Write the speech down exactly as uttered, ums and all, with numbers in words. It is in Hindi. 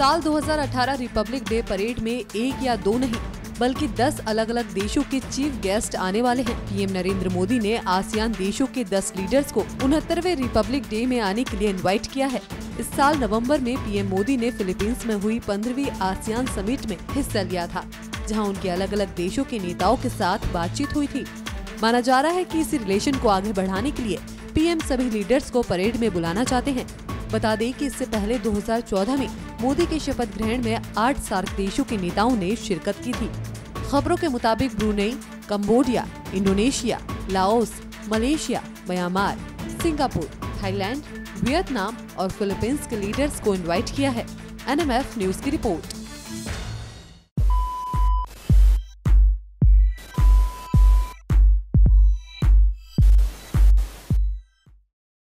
साल दो हज़ार अठारह रिपब्लिक डे परेड में एक या दो नहीं बल्कि दस अलग अलग देशों के चीफ गेस्ट आने वाले हैं। पीएम नरेंद्र मोदी ने आसियान देशों के दस लीडर्स को उनहत्तरवें रिपब्लिक डे में आने के लिए इनवाइट किया है। इस साल नवंबर में पीएम मोदी ने फिलीपींस में हुई पंद्रहवीं आसियान समिट में हिस्सा लिया था, जहां उनके अलग अलग देशों के नेताओं के साथ बातचीत हुई थी। माना जा रहा है कि इस रिलेशन को आगे बढ़ाने के लिए पीएम सभी लीडर्स को परेड में बुलाना चाहते हैं। बता दें कि इससे पहले दो हज़ार चौदह में मोदी के शपथ ग्रहण में आठ सार्क देशों के नेताओं ने शिरकत की थी। खबरों के मुताबिक Brunei, Cambodia, Indonesia, Laos, Malaysia, Myanmar, Singapore, Thailand, Vietnam और फिलीपींस के लीडर्स को इनवाइट किया है। एनएमएफ न्यूज की रिपोर्ट।